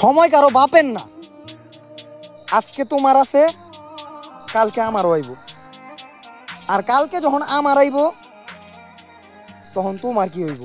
সময় কারো বাপের না। আজকে তোমার আছে, কালকে আমারও আইব, আর কালকে যখন আমার আইব তখন তোমার কি হইব।